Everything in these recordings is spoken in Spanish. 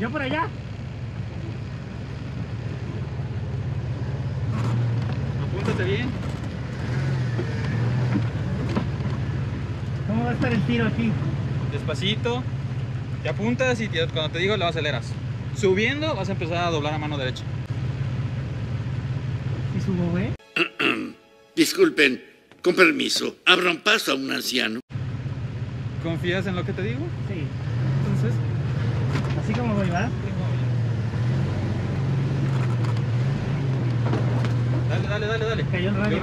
¿Yo por allá? Apúntate bien. ¿Cómo va a estar el tiro aquí? Despacito. Te apuntas y cuando te digo lo aceleras. Subiendo vas a empezar a doblar a mano derecha. ¿Y subo, güey? Disculpen, con permiso, abran paso a un anciano. ¿Confías en lo que te digo? Sí. Entonces, así como voy, ¿verdad? Dale, dale, dale, dale. Cayó el radio.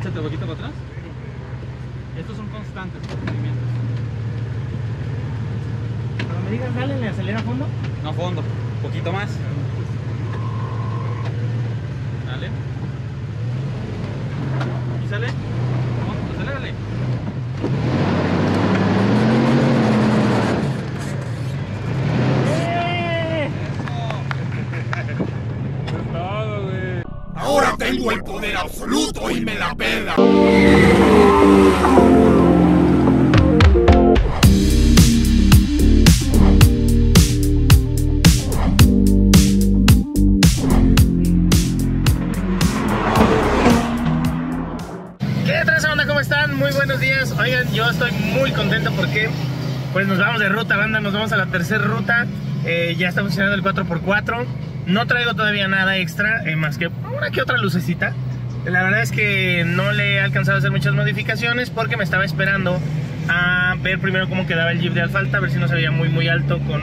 Échate un poquito para atrás. Estos son constantes movimientos. Cuando me digas dale, ¿le acelera a fondo? No a fondo, un poquito más. Dale. ¿Y sale? Vamos, acelérale. Ahora tengo el poder absoluto y me la pela. Oigan, yo estoy muy contento porque pues nos vamos de ruta, banda, nos vamos a la tercera ruta. Ya está funcionando el 4x4. No traigo todavía nada extra, más que una que otra lucecita. La verdad es que no le he alcanzado a hacer muchas modificaciones porque me estaba esperando a ver primero cómo quedaba el Jeep de Alfalfa, a ver si no se veía muy muy alto con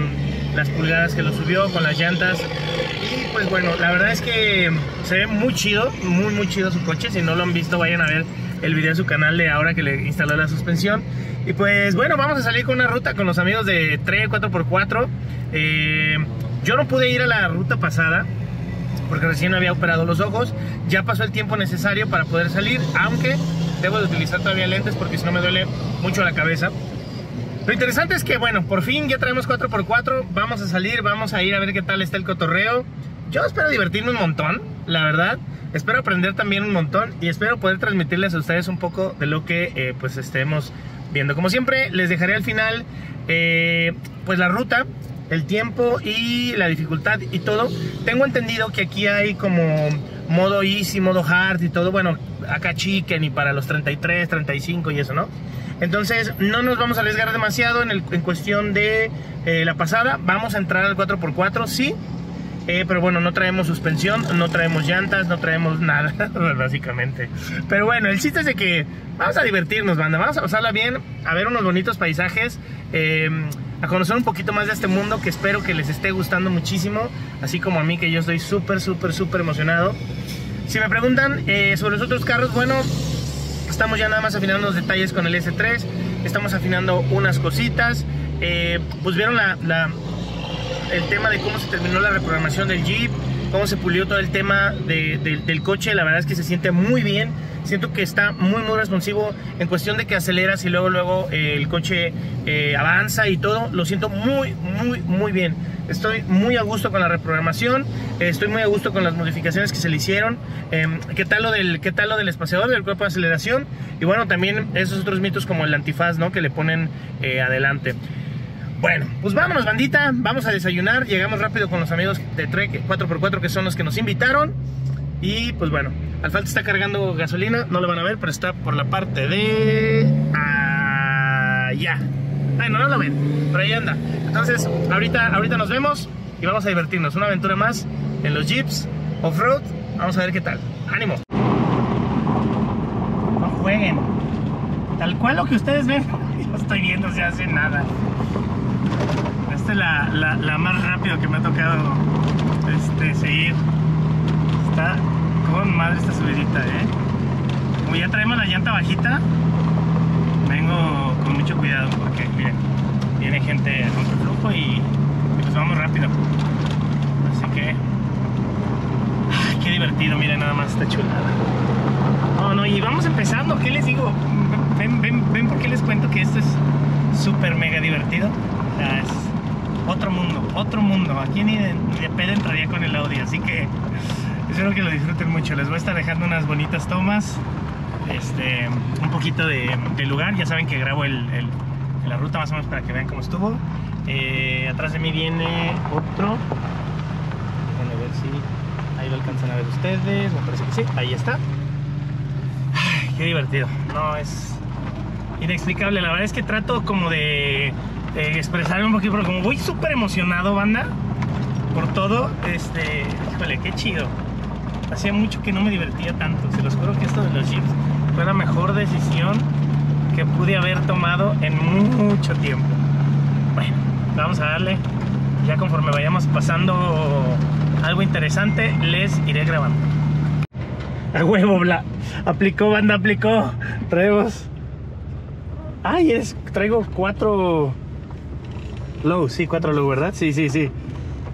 las pulgadas que lo subió, con las llantas. Y pues bueno, la verdad es que se ve muy chido, muy muy chido su coche. Si no lo han visto, vayan a ver el video de su canal de ahora que le instaló la suspensión. Y pues bueno, vamos a salir con una ruta con los amigos de Trek 4x4. Yo no pude ir a la ruta pasada porque recién había operado los ojos. Ya pasó el tiempo necesario para poder salir, aunque debo de utilizar todavía lentes porque si no me duele mucho la cabeza. Lo interesante es que bueno, por fin ya traemos 4x4. Vamos a salir, vamos a ir a ver qué tal está el cotorreo. Yo espero divertirme un montón, la verdad. Espero aprender también un montón y espero poder transmitirles a ustedes un poco de lo que pues estemos viendo. Como siempre, les dejaré al final pues la ruta, el tiempo y la dificultad y todo. Tengo entendido que aquí hay como modo easy, modo hard y todo. Bueno, acá chicken y para los 33, 35 y eso, ¿no? Entonces no nos vamos a arriesgar demasiado en cuestión de la pasada. Vamos a entrar al 4x4, sí. Pero bueno, no traemos suspensión, no traemos llantas, no traemos nada, básicamente. Pero bueno, el chiste es de que vamos a divertirnos, banda, vamos a pasarla bien, a ver unos bonitos paisajes, a conocer un poquito más de este mundo que espero que les esté gustando muchísimo, así como a mí, que yo estoy súper, súper, súper emocionado. Si me preguntan sobre los otros carros, bueno, estamos ya nada más afinando los detalles con el S3, estamos afinando unas cositas, pues vieron el tema de cómo se terminó la reprogramación del Jeep, cómo se pulió todo el tema del coche. La verdad es que se siente muy bien, siento que está muy muy responsivo en cuestión de que aceleras y luego el coche avanza y todo. Lo siento muy muy muy bien, estoy muy a gusto con la reprogramación, estoy muy a gusto con las modificaciones que se le hicieron. ¿Qué tal lo del espaciador, del cuerpo de aceleración? Y bueno, también esos otros mitos como el antifaz, ¿no?, que le ponen adelante. Bueno, pues vámonos, bandita, vamos a desayunar. Llegamos rápido con los amigos de Trek 4x4, que son los que nos invitaron. Y pues bueno, Alfalfa está cargando gasolina, no lo van a ver, pero está por la parte de allá. Bueno, no lo ven, pero ahí anda. Entonces, ahorita nos vemos y vamos a divertirnos. Una aventura más en los Jeeps off-road. Vamos a ver qué tal. ¡Ánimo! No jueguen. Tal cual lo que ustedes ven, yo estoy viendo se hace nada. Esta es la más rápida que me ha tocado seguir. Está con madre esta subidita, Como ya traemos la llanta bajita, vengo con mucho cuidado porque miren, viene gente a contraflujo y pues vamos rápido. Así que qué divertido, miren nada más esta chulada. No, y vamos empezando, ¿qué les digo? Ven porque les cuento que esto es súper mega divertido. Es otro mundo. Aquí ni de pedo entraría con el Audi, así que espero que lo disfruten mucho. Les voy a estar dejando unas bonitas tomas, un poquito de lugar. Ya saben que grabo la ruta más o menos para que vean cómo estuvo. Atrás de mí viene otro. Déjenme ver si ahí lo alcanzan a ver ustedes. Me parece que sí, ahí está. Ay, qué divertido. No, es inexplicable. La verdad es que trato como de expresarme un poquito, porque como voy súper emocionado, banda, por todo, híjole, qué chido. Hacía mucho que no me divertía tanto. Se los juro que esto de los jeeps fue la mejor decisión que pude haber tomado en mucho tiempo. Bueno, vamos a darle. Ya conforme vayamos pasando algo interesante, les iré grabando. A huevo, bla. Aplicó, banda, aplicó. Traemos. Ay, traigo 4 low. Sí, 4 low, ¿verdad? Sí, sí, sí.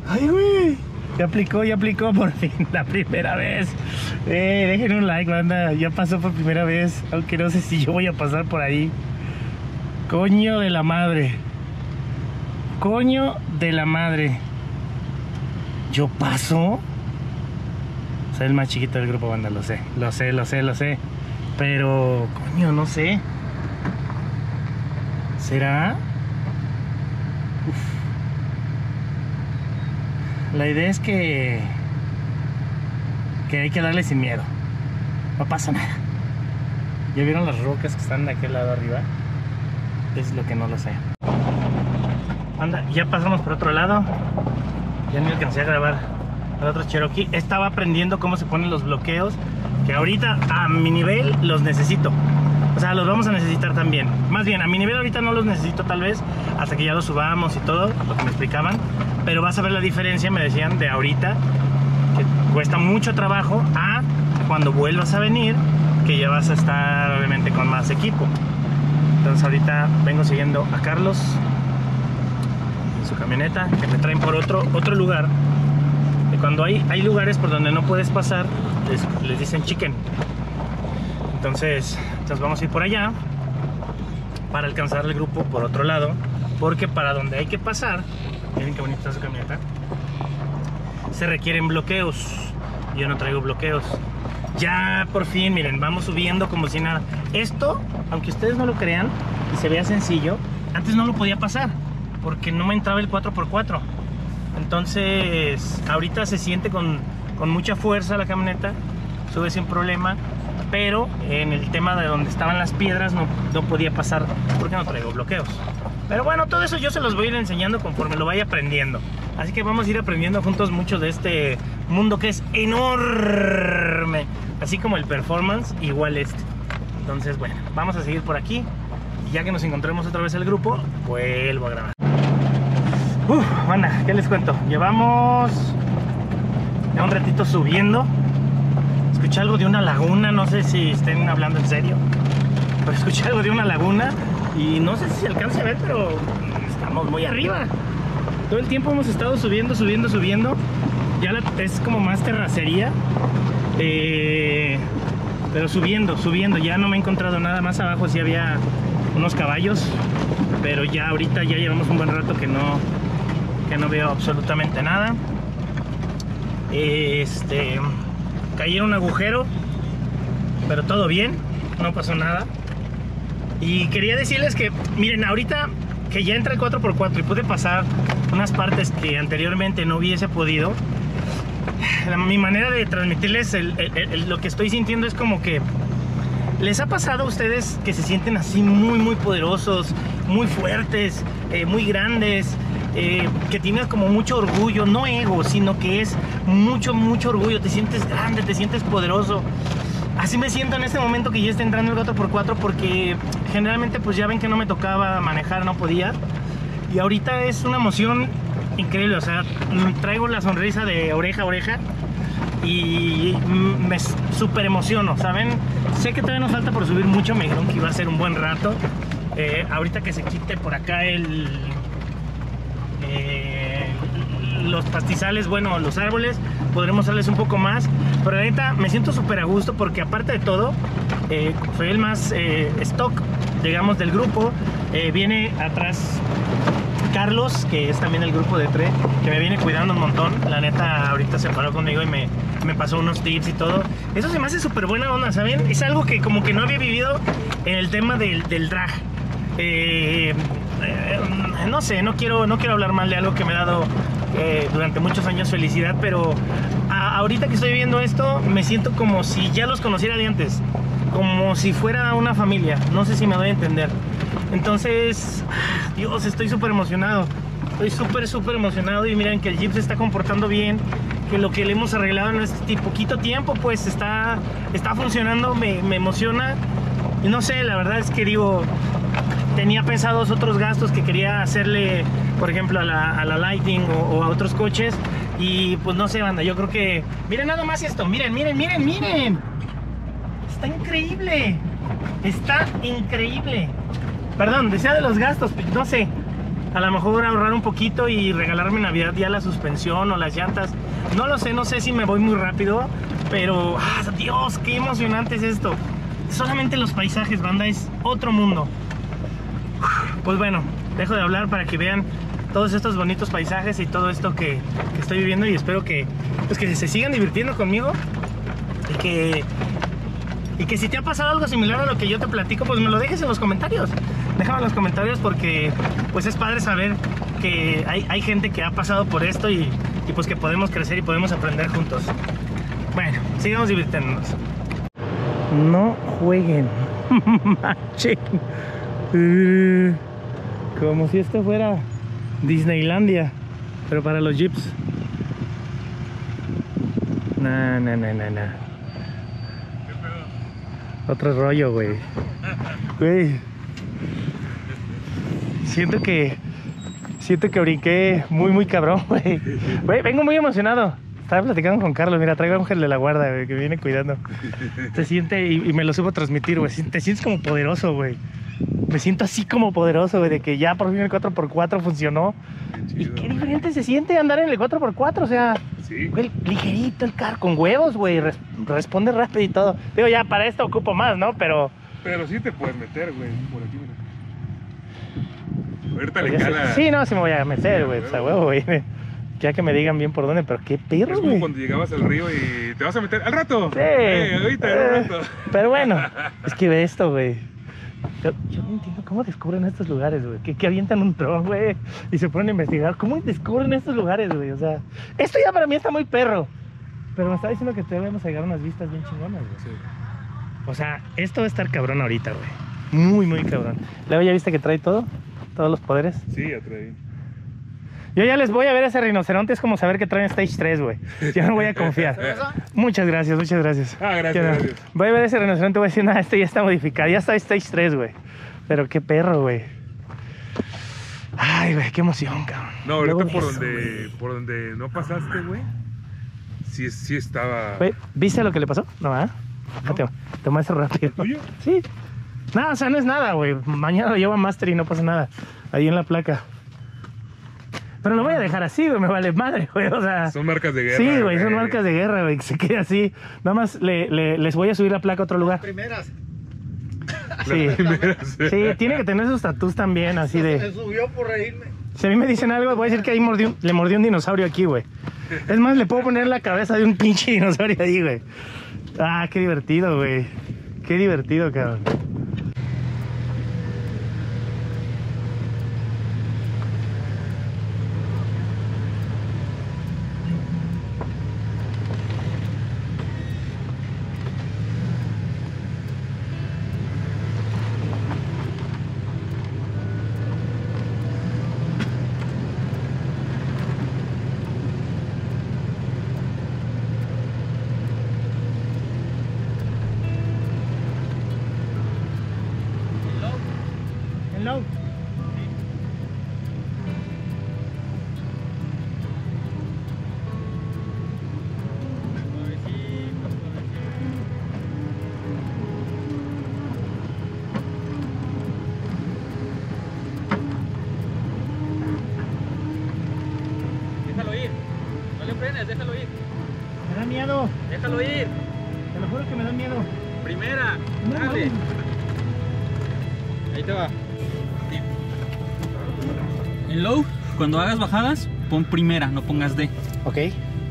Ay, güey. Ya aplicó por fin, la primera vez. Dejen un like, banda. Ya pasó por primera vez, aunque no sé si yo voy a pasar por ahí. Coño de la madre. Coño de la madre. ¿Yo paso? Soy el más chiquito del grupo, banda, lo sé. Lo sé, lo sé, lo sé. Pero, coño, no sé. ¿Será? Uf. La idea es que hay que darle sin miedo. No pasa nada. ¿Ya vieron las rocas que están de aquel lado arriba? Es lo que no lo sé. Anda, ya pasamos por otro lado. Ya ni alcancé a grabar al otro Cherokee. Estaba aprendiendo cómo se ponen los bloqueos, que ahorita a mi nivel los necesito. O sea, los vamos a necesitar también. Más bien, a mi nivel ahorita no los necesito, tal vez hasta que ya los subamos y todo, lo que me explicaban. Pero vas a ver la diferencia, me decían, de ahorita, que cuesta mucho trabajo, a cuando vuelvas a venir, que ya vas a estar obviamente con más equipo. Entonces ahorita vengo siguiendo a Carlos en su camioneta, que me traen por otro lugar. Y cuando hay lugares por donde no puedes pasar, les dicen chicken. Entonces vamos a ir por allá para alcanzar el grupo por otro lado, porque para donde hay que pasar, miren qué bonita está su camioneta, se requieren bloqueos. Yo no traigo bloqueos. Ya por fin, miren, vamos subiendo como si nada. Esto, aunque ustedes no lo crean y se vea sencillo, antes no lo podía pasar porque no me entraba el 4x4. Entonces ahorita se siente con mucha fuerza la camioneta, sube sin problema. Pero en el tema de donde estaban las piedras no podía pasar porque no traigo bloqueos. Pero bueno, todo eso yo se los voy a ir enseñando conforme lo vaya aprendiendo. Así que vamos a ir aprendiendo juntos mucho de este mundo que es enorme. Así como el performance, igual este. Entonces, bueno, vamos a seguir por aquí. Y ya que nos encontremos otra vez el grupo, vuelvo a grabar. Banda, ¿qué les cuento? Llevamos ya un ratito subiendo. Escuché algo de una laguna, no sé si estén hablando en serio, pero escuché algo de una laguna y no sé si se alcance a ver, pero estamos muy arriba. Todo el tiempo hemos estado subiendo, subiendo, subiendo. Ya es como más terracería, pero subiendo, subiendo. Ya no me he encontrado nada más abajo, sí había unos caballos, pero ya ahorita ya llevamos un buen rato que no veo absolutamente nada. Caí en un agujero, pero todo bien, no pasó nada. Y quería decirles que, miren, ahorita que ya entra el 4x4 y pude pasar unas partes que anteriormente no hubiese podido, mi manera de transmitirles lo que estoy sintiendo es como que les ha pasado a ustedes que se sienten así muy, muy poderosos, muy fuertes, muy grandes. Que tienes como mucho orgullo, no ego, sino que es mucho, mucho orgullo. Te sientes grande, te sientes poderoso. Así me siento en este momento que ya está entrando el 4x4, porque generalmente pues ya ven que no me tocaba manejar, no podía. Y ahorita es una emoción increíble, o sea, traigo la sonrisa de oreja a oreja y me súper emociono, ¿saben? Sé que todavía nos falta por subir mucho, me dijeron que iba a ser un buen rato. Ahorita que se quite por acá los pastizales, bueno, los árboles, podremos darles un poco más. Pero la neta, me siento súper a gusto porque aparte de todo, soy el más stock, digamos, del grupo. Viene atrás Carlos, que es también el grupo de Trek, que me viene cuidando un montón. La neta, ahorita se paró conmigo y me pasó unos tips y todo. Eso se me hace súper buena onda, ¿saben? Es algo que como que no había vivido en el tema del drag. no sé, no quiero hablar mal de algo que me ha dado durante muchos años felicidad, pero ahorita que estoy viendo esto me siento como si ya los conociera de antes, como si fuera una familia, no sé si me doy a entender. Entonces, Dios, estoy súper emocionado, estoy súper emocionado, y miren que el Jeep se está comportando bien, que lo que le hemos arreglado en este poquito tiempo pues está funcionando, me emociona. No sé, la verdad es que digo, tenía pensados otros gastos que quería hacerle, por ejemplo, a la Lightning o a otros coches, y pues no sé, banda, yo creo que... Miren nada más esto, miren. Está increíble, Perdón, decía de los gastos, no sé, a lo mejor ahorrar un poquito y regalarme en Navidad ya la suspensión o las llantas. No lo sé, no sé si me voy muy rápido, pero... ¡ah, Dios, qué emocionante es esto! Solamente los paisajes, banda, es otro mundo. Pues bueno, dejo de hablar para que vean todos estos bonitos paisajes y todo esto que estoy viviendo, y espero que, pues, que se sigan divirtiendo conmigo, y que si te ha pasado algo similar a lo que yo te platico, pues me lo dejes en los comentarios. Déjame en los comentarios, porque pues es padre saber que hay gente que ha pasado por esto y pues que podemos crecer y podemos aprender juntos. Bueno, sigamos divirtiéndonos. No jueguen, manchen. Como si esto fuera Disneylandia, pero para los jeeps. Nah. Otro rollo, güey. Siento que brinqué muy cabrón, güey. Güey, vengo muy emocionado. Estaba platicando con Carlos, mira, traigo a Ángel de la Guarda, güey, que me viene cuidando. Se siente, y me lo supo transmitir, güey. Te sientes como poderoso, güey. Me siento así como poderoso, güey, de que ya por fin el 4x4 funcionó. Chido, y qué diferente, güey, se siente andar en el 4x4, o sea, sí, güey, ligerito el carro, con huevos, güey, responde rápido y todo. Digo, ya para esto ocupo más, ¿no? Pero sí te puedes meter, güey, por aquí, mira. Ahorita le cala. Sí, no, sí me voy a meter, sí, güey, o sea, huevo, güey. Ya que me digan bien por dónde, pero qué perro, güey. Es como cuando llegabas al río y te vas a meter al rato. Sí. Ahorita, al rato. Pero bueno, es que ve esto, güey. Yo no entiendo cómo descubren estos lugares, güey. Que avientan un dron, güey, y se ponen a investigar. ¿Cómo descubren estos lugares, güey? O sea, esto ya para mí está muy perro. Pero me está diciendo que te debemos llegar a unas vistas bien chingonas, güey. Sí. O sea, esto va a estar cabrón ahorita, güey. Muy cabrón. Luego, ¿ya viste que trae todo? ¿Todos los poderes? Sí, ya trae. Yo ya les voy a ver a ese rinoceronte, es como saber que traen Stage 3, güey. Yo no voy a confiar. Muchas gracias. Ah, gracias. Voy a ver a ese rinoceronte, voy a decir, nada, este ya está modificado, ya está Stage 3, güey. Pero qué perro, güey. Ay, güey, qué emoción, cabrón. No, ahorita por donde no pasaste, güey, sí estaba... Wey, ¿viste lo que le pasó? No, ¿ah? ¿Eh? Toma eso rápido. ¿Tuyo? Sí. No, o sea, no es nada, güey. Mañana lo llevo a Master y no pasa nada. Ahí en la placa. Pero lo voy a dejar así, güey, me vale madre, güey, o sea... Son marcas de guerra. Sí, güey, son marcas de guerra, güey, que se quede así. Nada más les voy a subir la placa a otro lugar. Las primeras. Sí, sí, tiene que tener sus tatús también, así de... Se subió por reírme. Si a mí me dicen algo, voy a decir que ahí le mordió un dinosaurio aquí, güey. Es más, le puedo poner la cabeza de un pinche dinosaurio ahí, güey. Ah, qué divertido, güey. Qué divertido, cabrón. Déjalo ir. Me da miedo. Déjalo ir. Te lo juro que me da miedo. Primera. No, dale. No. Ahí te va. En low, cuando hagas bajadas, pon primera, no pongas D. Ok.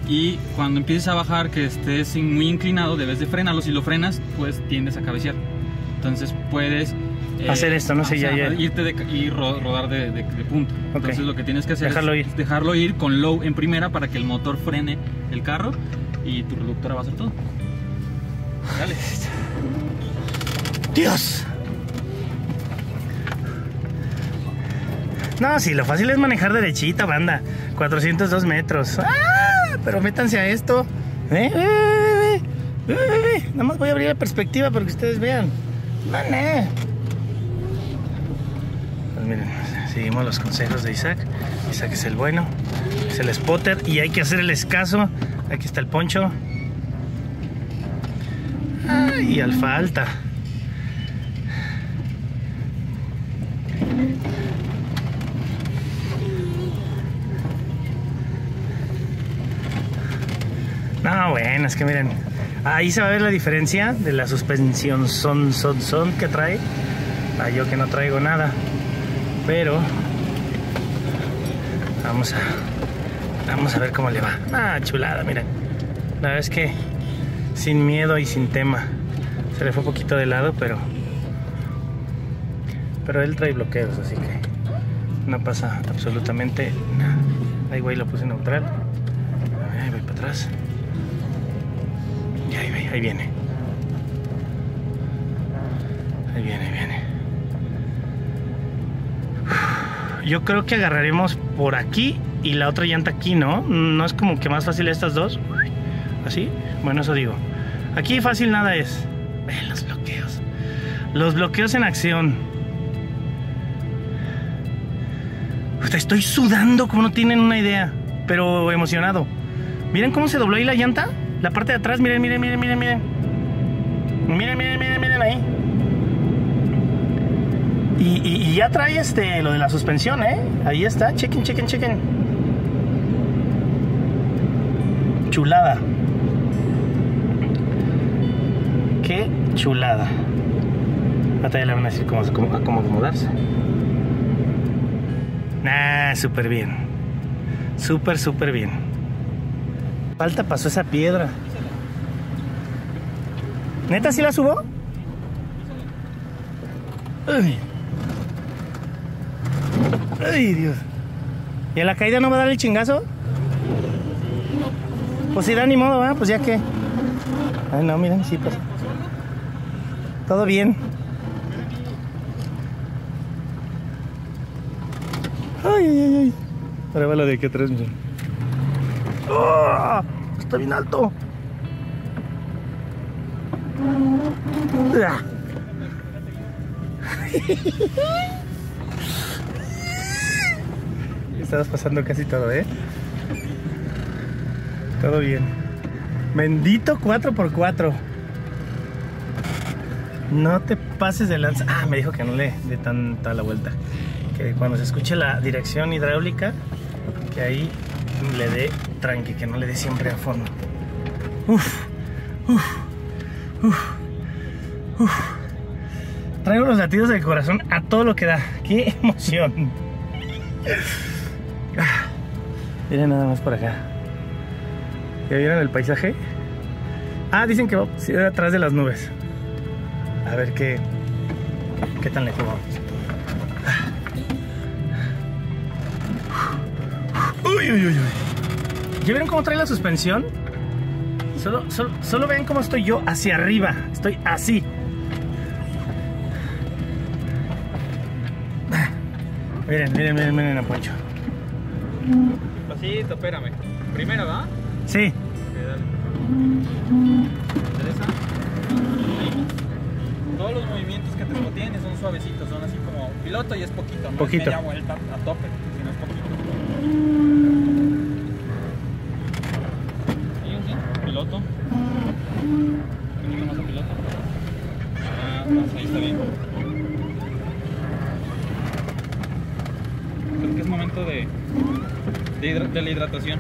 Y cuando empieces a bajar, que estés muy inclinado, debes de frenarlo. Si lo frenas, pues tiendes a cabecear. Entonces puedes hacer esto, no sé, irte y rodar de punto. Okay. Entonces lo que tienes que hacer es dejarlo ir con low en primera para que el motor frene el carro y tu reductora va a hacer todo. Dale. Dios. No, sí, lo fácil es manejar derechita, banda. 402 metros. ¡Ah! Pero métanse a esto. Nada más voy a abrir la perspectiva para que ustedes vean. Mané. Pues miren, seguimos los consejos de Isaac. Isaac es el bueno, es el spotter y hay que hacer el escaso. Aquí está el poncho. Y alfa alta. No, bueno, es que miren, ahí se va a ver la diferencia de la suspensión son que trae. Ah, yo que no traigo nada. Pero vamos a ver cómo le va. Ah, chulada, miren. La verdad es que sin miedo y sin tema. Se le fue un poquito de lado, pero él trae bloqueos, así que no pasa absolutamente nada. Ahí, güey, lo puse neutral. Ahí voy para atrás. Y ahí viene. Ahí viene. Yo creo que agarraremos por aquí y la otra llanta aquí, ¿no? ¿No es como que más fácil estas dos? ¿Así? Bueno, eso digo. Aquí fácil nada es. Ven los bloqueos. Los bloqueos en acción. Uf, estoy sudando como no tienen una idea. Pero emocionado. Miren cómo se dobló ahí la llanta. La parte de atrás, miren. Miren ahí. Y ya trae lo de la suspensión, ¿eh? Ahí está, chequen. Chulada. Qué chulada. Ahorita ya le van a decir cómo acomodarse. Nah, súper bien. Súper bien. Falta pasó esa piedra. ¿Neta sí la subo? Uy. Ay, Dios. ¿Y a la caída no va a dar el chingazo? Pues sí, da ni modo, ¿verdad? Pues ya que. Ay, no, miren, sí, pues. Todo bien. Ay. Prueba la de aquí atrás, miren. ¡Oh! Está bien alto. Estabas pasando casi todo, ¿eh? Todo bien. Bendito 4x4. No te pases de lanza. Ah, me dijo que no le dé tanta la vuelta. Que cuando se escuche la dirección hidráulica, que ahí le dé tranqui, que no le dé siempre a fondo. Uf. Traigo los latidos del corazón a todo lo que da. ¡Qué emoción! Miren nada más por acá. ¿Ya vieron el paisaje? Ah, dicen que va atrás de las nubes. A ver qué tan lejos vamos. Uy. ¿Ya vieron cómo trae la suspensión? Solo vean cómo estoy yo hacia arriba. Estoy así. Miren a Poncho. Pasito, espérame. Primero, ¿verdad? Sí. Okay, dale. ¿Interesa? Todos los movimientos que te contienen son suavecitos, son así como piloto y es poquito, no es media vuelta a tope, sino es poquito. Sí, piloto. Un poquito más a piloto. Ah, pues ahí está bien. Creo que es momento de la hidratación.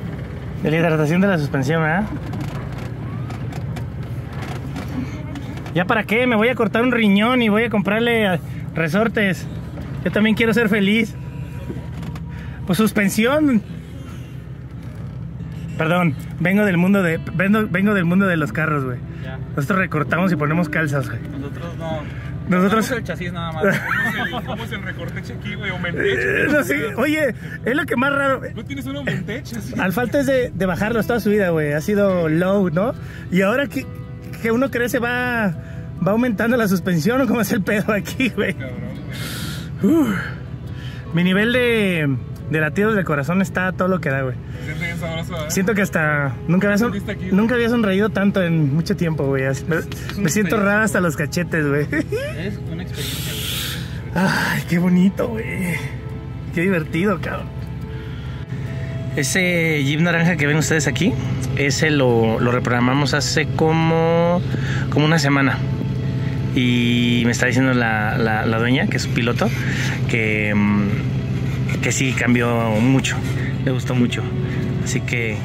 De la hidratación de la suspensión, ¿verdad? ¿Ya para qué? Me voy a cortar un riñón y voy a comprarle resortes. Yo también quiero ser feliz. Pues suspensión. Perdón, vengo del mundo de los carros, güey. Nosotros recortamos y ponemos calzas, güey. Nosotros no. Nosotros el chasis nada más. Hicimos el recorteche aquí, güey, o menteche. No sé, oye, es lo que más raro. No tienes uno menteche. Al falta es de bajarlos toda su vida, güey. Ha sido low, ¿no? Y ahora que uno crece va aumentando la suspensión, o cómo es el pedo aquí, güey. Mi nivel de latidos del corazón está todo lo que da, güey. Siento bien sabroso, ¿eh? Siento que hasta nunca había sonreído tanto en mucho tiempo, güey. Me siento rara hasta los cachetes, güey. Es una experiencia, güey. Ay, qué bonito, güey. Qué divertido, cabrón. Ese Jeep naranja que ven ustedes aquí, ese lo reprogramamos hace como una semana. Y me está diciendo la dueña, que es un piloto, que sí cambió mucho, le gustó mucho. Así que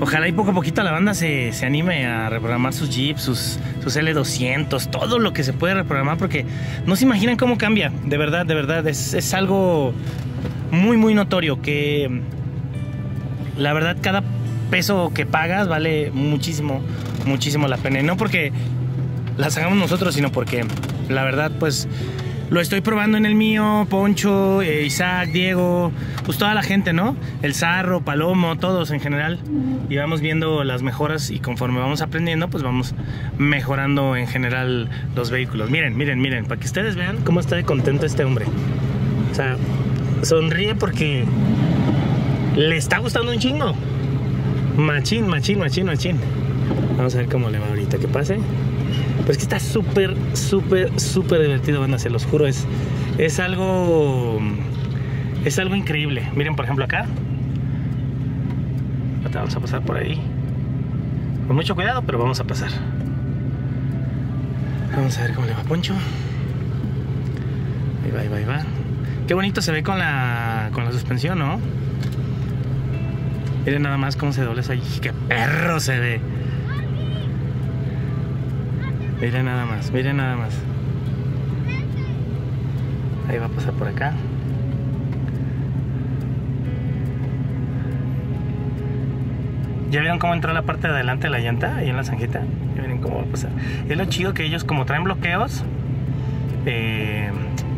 ojalá y poco a poquito la banda se anime a reprogramar sus Jeeps, sus L200, todo lo que se puede reprogramar, porque no se imaginan cómo cambia. De verdad, es algo muy, muy notorio, que la verdad cada peso que pagas vale muchísimo, muchísimo la pena. Y no porque las hagamos nosotros, sino porque la verdad, pues lo estoy probando en el mío, Poncho, Isaac, Diego, pues toda la gente, ¿no? El Zarro, Palomo, todos en general. Y vamos viendo las mejoras, y conforme vamos aprendiendo, pues vamos mejorando en general los vehículos. Miren, para que ustedes vean cómo está de contento este hombre. O sea, sonríe porque le está gustando un chingo. Machín. Vamos a ver cómo le va ahorita que pase. Pues que está súper divertido, banda, se los juro. Es algo increíble. Miren, por ejemplo, acá. Ahora vamos a pasar por ahí. Con mucho cuidado, pero vamos a pasar. Vamos a ver cómo le va a Poncho. Ahí va. Qué bonito se ve con la suspensión, ¿no? Miren nada más cómo se doblea ahí. ¡Qué perro se ve! Miren nada más. Ahí va a pasar por acá. ¿Ya vieron cómo entró la parte de adelante de la llanta? Ahí en la zanjita. Ya miren cómo va a pasar. Es lo chido, que ellos, como traen bloqueos,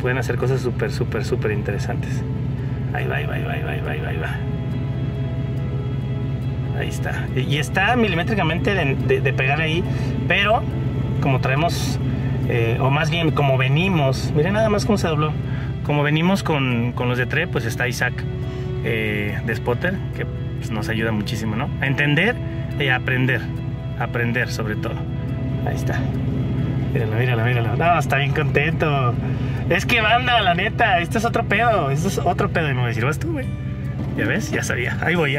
pueden hacer cosas súper interesantes. Ahí va. Ahí está. Y está milimétricamente de pegar ahí, pero como traemos, o más bien como venimos, miren nada más cómo se dobló, como venimos con los de Trek, pues está Isaac de Spotter, que pues nos ayuda muchísimo, ¿no? A entender y a aprender sobre todo. Ahí está, míralo. No, está bien contento. Es que, banda, la neta, esto es otro pedo, y me voy a decir, ¿vas tú, güey? ¿Ya ves? Ya sabía, ahí voy.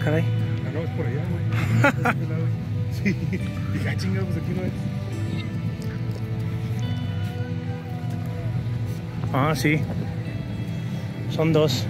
caray. Ah, no, es por allá, güey. Sí. Dije, ah, chinga, pues aquí no es. Ah, sí. Son dos.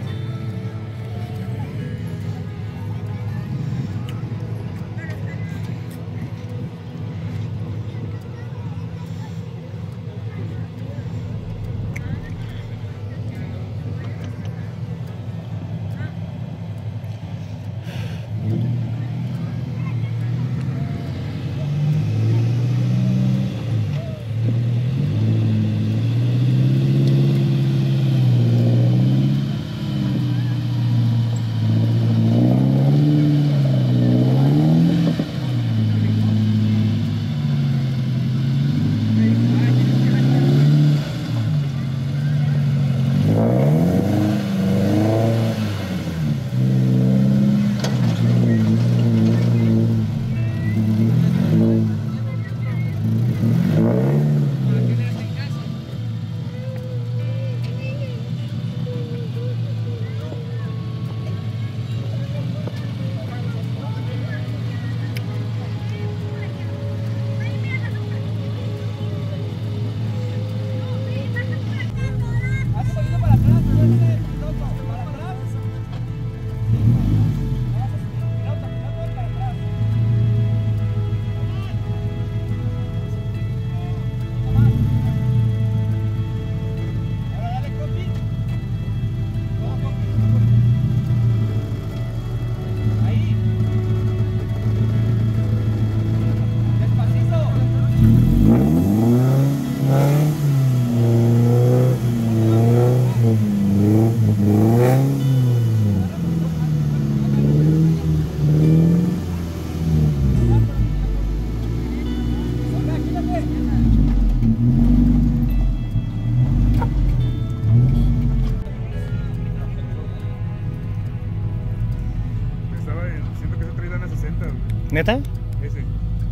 ¿Neta? Ese.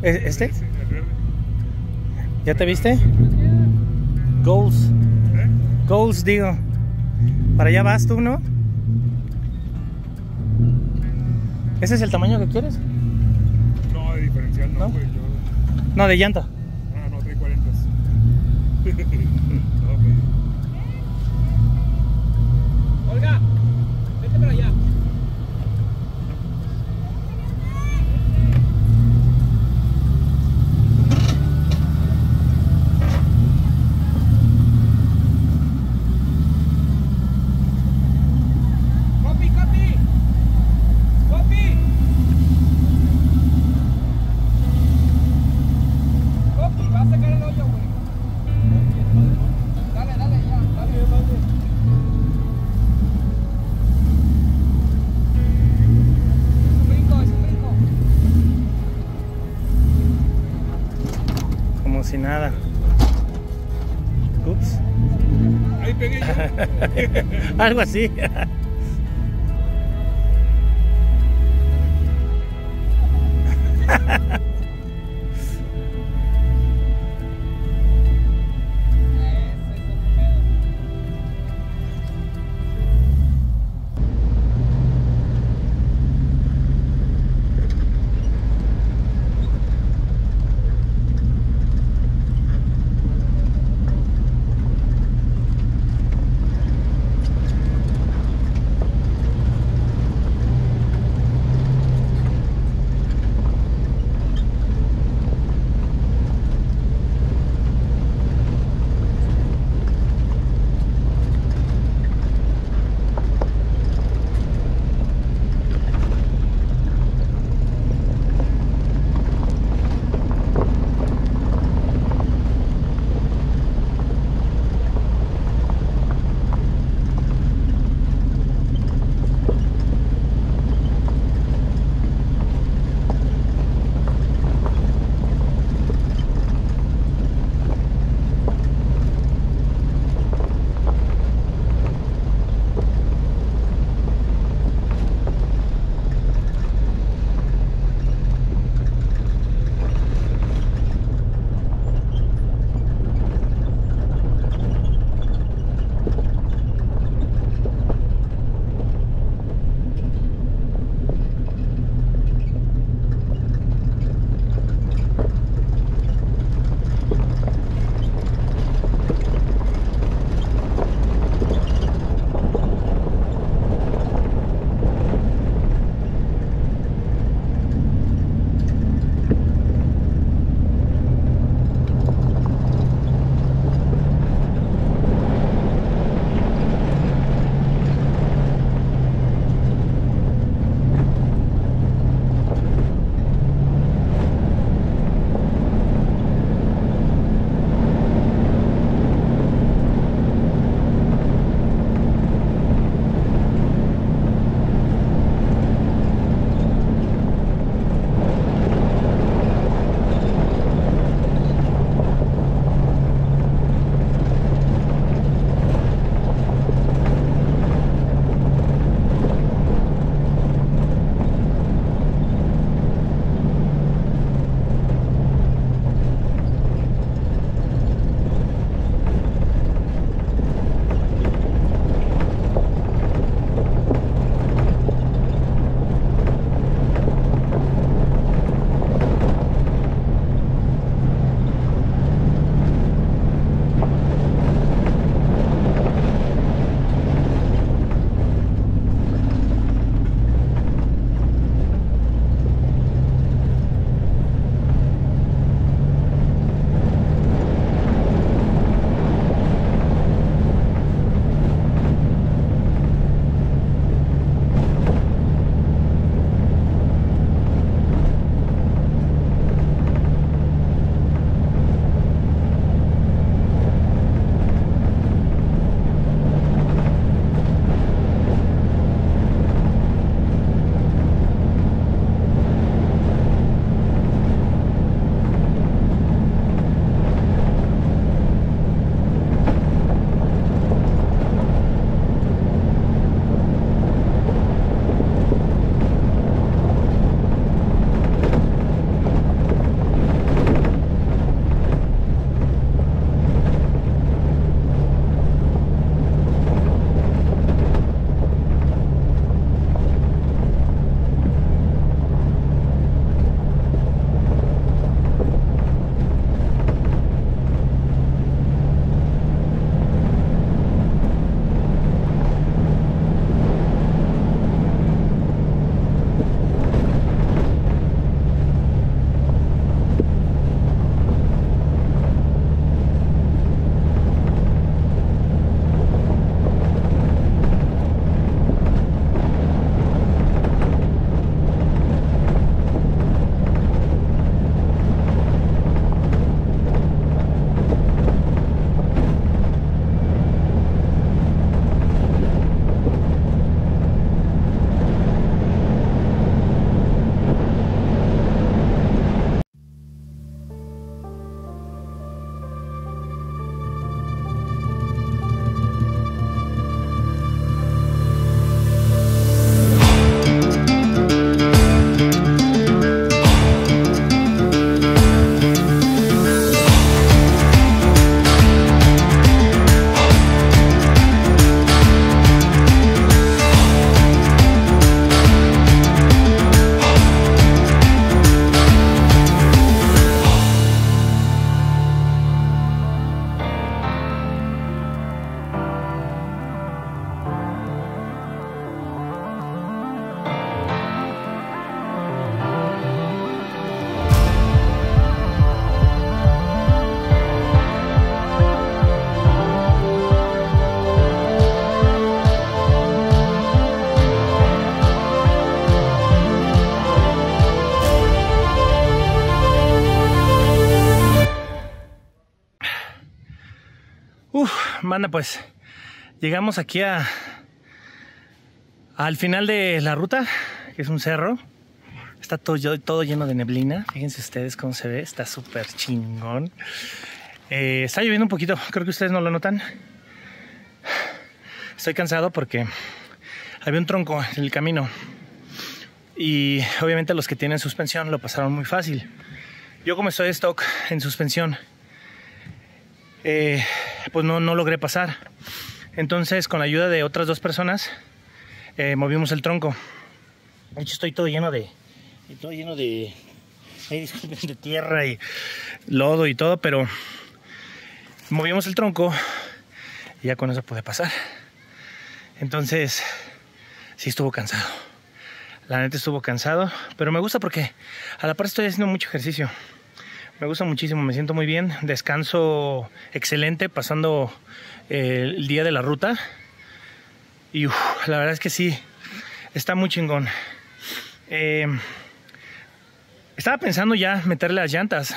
¿Este? Ese, el verde. ¿Ya te viste? Goals. ¿Eh? Goals, digo. Para allá vas tú, ¿no? ¿Ese es el tamaño que quieres? No, de diferencial no, güey. ¿No? Yo... no, de llanta. Ah, no, 340s. No, pues. Olga, vete para allá. Sin nada. Ups. Ahí pegué yo. Algo así. hermana, pues llegamos aquí al final de la ruta, que es un cerro. Está todo lleno de neblina. Fíjense ustedes cómo se ve. Está súper chingón. Está lloviendo un poquito. Creo que ustedes no lo notan. Estoy cansado porque había un tronco en el camino. Y obviamente los que tienen suspensión lo pasaron muy fácil. Yo, como estoy stock en suspensión, pues no logré pasar. Entonces, con la ayuda de otras dos personas, movimos el tronco. De hecho, estoy todo lleno de de tierra y lodo y todo, pero movimos el tronco y ya con eso pude pasar. Entonces sí estuvo cansado, la neta estuvo cansado, pero me gusta porque a la par estoy haciendo mucho ejercicio. Me gusta muchísimo, me siento muy bien, descanso excelente pasando el día de la ruta. Y la verdad es que sí, está muy chingón. Estaba pensando ya meterle las llantas,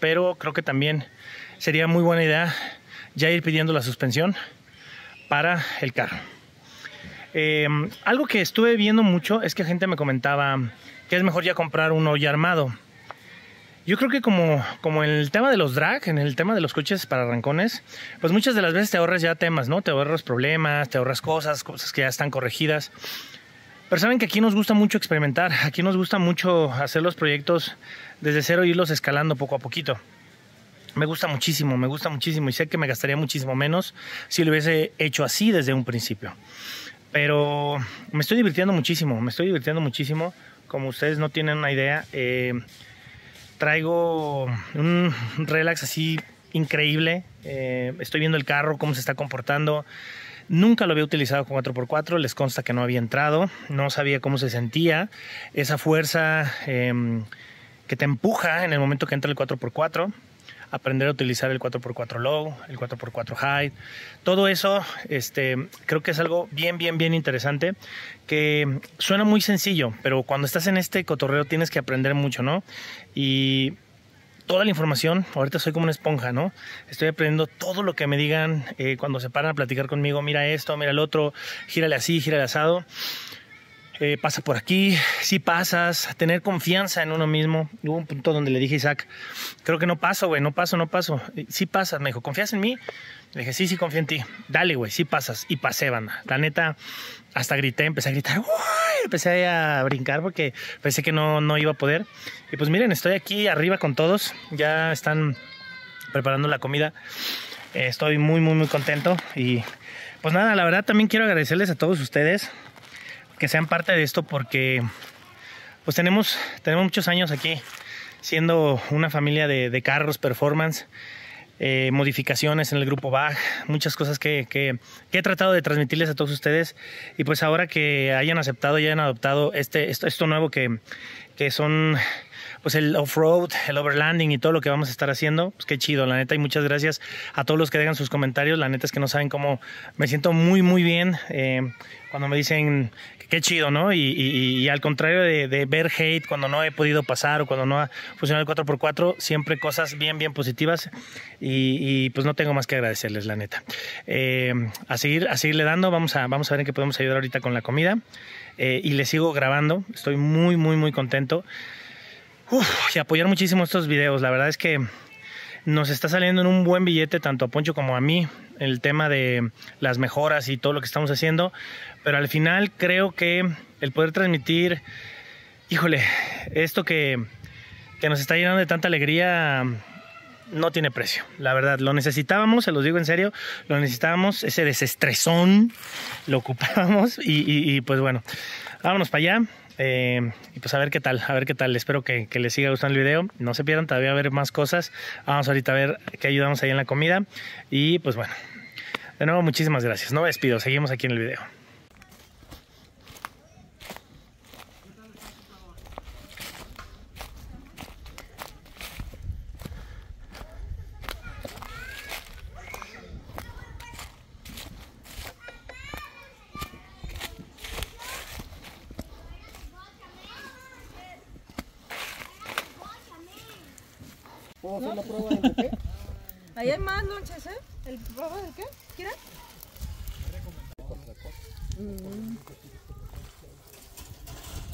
pero creo que también sería muy buena idea ya ir pidiendo la suspensión para el carro. Algo que estuve viendo mucho es que gente me comentaba que es mejor ya comprar uno ya armado. Yo creo que como en el tema de los drag, en el tema de los coches para arrancones, pues muchas de las veces te ahorras ya temas, ¿no? Te ahorras problemas, te ahorras cosas que ya están corregidas. Pero saben que aquí nos gusta mucho experimentar, aquí nos gusta mucho hacer los proyectos desde cero e irlos escalando poco a poquito. Me gusta muchísimo y sé que me gastaría muchísimo menos si lo hubiese hecho así desde un principio. Pero me estoy divirtiendo muchísimo, como ustedes no tienen una idea. Traigo un relax así increíble, estoy viendo el carro, cómo se está comportando. Nunca lo había utilizado con 4x4, les consta que no había entrado, no sabía cómo se sentía esa fuerza que te empuja en el momento que entra el 4x4, aprender a utilizar el 4x4 low, el 4x4 high, todo eso creo que es algo bien interesante, que suena muy sencillo, pero cuando estás en este cotorreo tienes que aprender mucho, ¿no? Y toda la información, ahorita soy como una esponja, ¿no? Estoy aprendiendo todo lo que me digan cuando se paran a platicar conmigo. Mira esto, mira el otro, gírale así, gírale asado, pasa por aquí, sí pasas, tener confianza en uno mismo. Hubo un punto donde le dije a Isaac, creo que no paso, güey, no paso. Sí pasas, me dijo, ¿confías en mí? Le dije, sí, confío en ti. Dale, güey, sí pasas. Y pasé, banda. La neta, hasta grité, empecé a gritar, ¡uy! Empecé a brincar porque pensé que no iba a poder. Y pues miren, estoy aquí arriba con todos. Ya están preparando la comida. Estoy muy contento. Y pues nada, la verdad también quiero agradecerles a todos ustedes que sean parte de esto, porque pues tenemos muchos años aquí siendo una familia de carros, performance. Modificaciones en el grupo VAG, muchas cosas que he tratado de transmitirles a todos ustedes, y pues ahora que hayan aceptado y hayan adoptado esto nuevo que son pues el off-road, el overlanding y todo lo que vamos a estar haciendo, pues qué chido, la neta, y muchas gracias a todos los que dejan sus comentarios. La neta es que no saben cómo me siento muy bien cuando me dicen que qué chido, ¿no? Y al contrario de ver hate cuando no he podido pasar o cuando no ha funcionado el 4x4, siempre cosas bien positivas. Y pues no tengo más que agradecerles, la neta. A seguirle dando. Vamos a ver en qué podemos ayudar ahorita con la comida. Y les sigo grabando. Estoy muy contento. Y apoyar muchísimo estos videos. La verdad es que nos está saliendo en un buen billete tanto a Poncho como a mí el tema de las mejoras y todo lo que estamos haciendo, pero al final creo que el poder transmitir, híjole, esto que nos está llenando de tanta alegría no tiene precio, la verdad. Lo necesitábamos, se los digo en serio, lo necesitábamos, ese desestresón lo ocupábamos. Y pues bueno, vámonos para allá. Y pues a ver qué tal, espero que les siga gustando el video, no se pierdan, todavía va a haber más cosas. Vamos ahorita a ver qué ayudamos ahí en la comida. Y pues bueno, de nuevo muchísimas gracias, no me despido, seguimos aquí en el video. Ahí hay más lonches, ¿eh? ¿El baba del qué? ¿Quieres?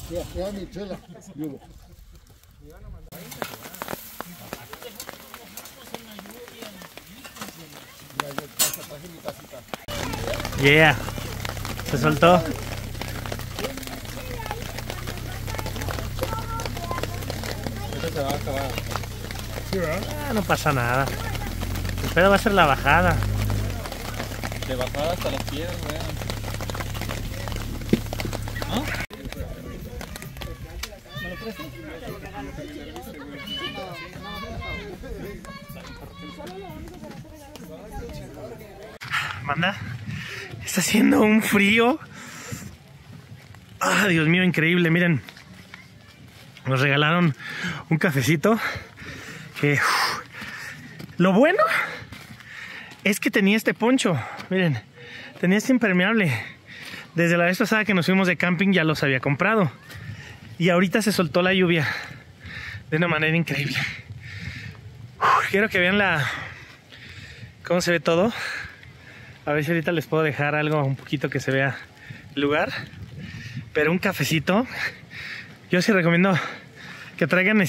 Ya, mi chela. Yeah, se soltó. Esto se va a acabar. ¿Sí, verdad? Ah, no pasa nada. El pedo va a ser la bajada. De bajada hasta las piedras, weón. ¿No? Manda, está haciendo un frío. Ah, Dios mío, increíble. Miren, nos regalaron un cafecito que lo bueno es que tenía este poncho. Miren, tenía este impermeable. Desde la vez pasada que nos fuimos de camping ya los había comprado. Y ahorita se soltó la lluvia de una manera increíble. Quiero que vean la... cómo se ve todo. A ver si ahorita les puedo dejar algo un poquito que se vea el lugar. Pero un cafecito. Yo sí recomiendo que traigan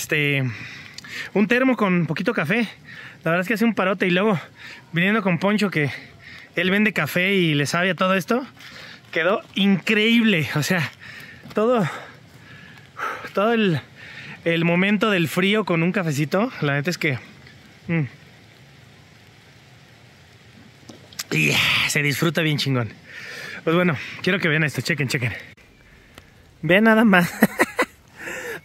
un termo con poquito café. La verdad es que hace un parote. Y luego viniendo con Poncho, que él vende café y le sabe a todo esto, quedó increíble. O sea, todo el momento del frío con un cafecito. La neta es que se disfruta bien chingón. Pues bueno, quiero que vean esto. Chequen. Vean nada más.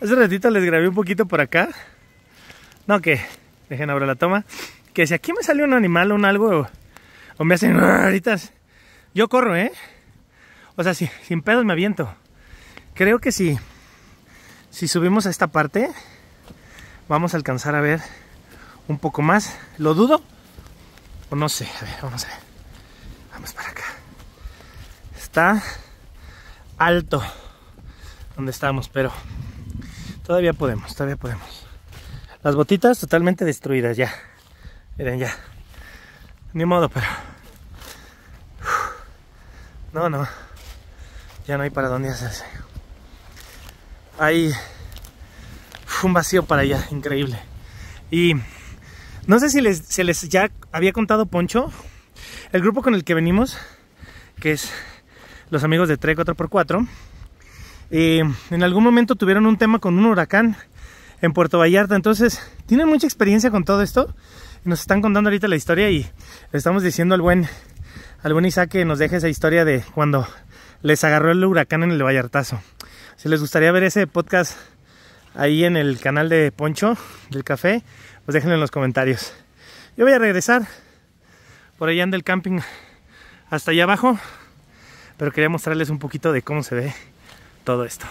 Hace ratito les grabé un poquito por acá. No, que dejen ahora la toma. Que si aquí me sale un animal, un algo, o me hacen ahorita, yo corro, ¿eh? O sea, sí, sin pedos me aviento. Creo que sí. Si subimos a esta parte, vamos a alcanzar a ver un poco más. ¿Lo dudo? O no sé. A ver, vamos a ver. Vamos para acá. Está alto donde estamos, pero todavía podemos, Las botitas totalmente destruidas ya. Miren, ya. Ni modo, pero... No. Ya no hay para dónde hacerse. Hay un vacío para allá, increíble. Y no sé si se les ya había contado Poncho, el grupo con el que venimos, que es los amigos de Trek 4x4, en algún momento tuvieron un tema con un huracán en Puerto Vallarta. Entonces tienen mucha experiencia con todo esto. Nos están contando ahorita la historia y le estamos diciendo al buen Isaac que nos deje esa historia de cuando les agarró el huracán en el Vallartazo. Si les gustaría ver ese podcast ahí en el canal de Poncho, del café, pues déjenlo en los comentarios. Yo voy a regresar. Por allá anda el camping hasta allá abajo. Pero quería mostrarles un poquito de cómo se ve todo esto.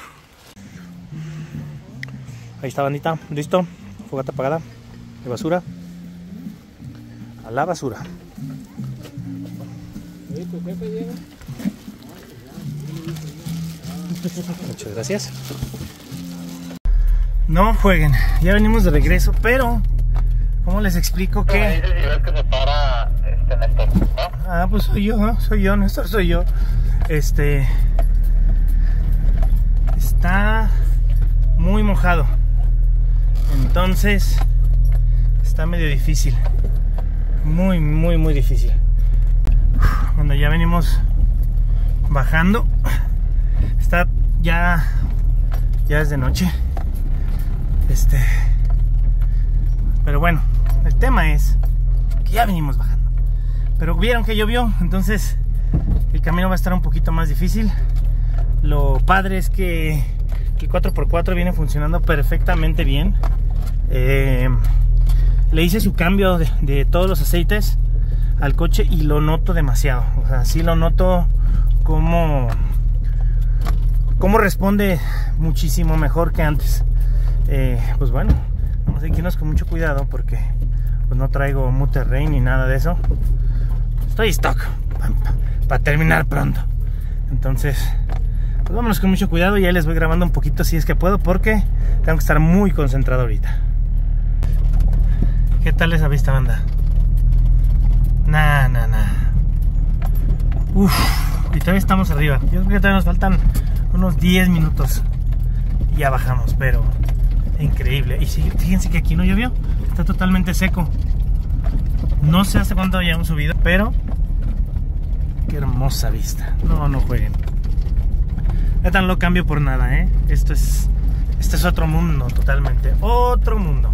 Ahí está, bandita. Listo. Fogata apagada. De basura. A la basura. Muchas gracias. No jueguen, ya venimos de regreso, pero ¿cómo les explico que? Ah, pues soy yo, Néstor, soy yo. Está muy mojado, entonces está medio difícil, muy difícil. Cuando ya venimos bajando. Está ya es de noche. Pero bueno, el tema es que ya venimos bajando. Pero vieron que llovió, entonces el camino va a estar un poquito más difícil. Lo padre es que el 4x4 viene funcionando perfectamente bien. Le hice su cambio de todos los aceites al coche y lo noto demasiado. O sea, sí lo noto como responde muchísimo mejor que antes. Pues bueno, vamos a irnos con mucho cuidado porque pues no traigo Mud Terrain ni nada de eso. Estoy stock para terminar pronto. Entonces, pues vámonos con mucho cuidado y ahí les voy grabando un poquito si es que puedo, porque tengo que estar muy concentrado ahorita. ¿Qué tal esa vista, banda? Nah. Uff, y todavía estamos arriba. Yo creo que todavía nos faltan unos 10 minutos. Ya bajamos, pero increíble. Y sí, fíjense que aquí no llovió, está totalmente seco. No sé hasta cuánto hayamos subido, pero qué hermosa vista. No jueguen. Ya tan lo cambio por nada, ¿eh? Esto es otro mundo totalmente. Otro mundo.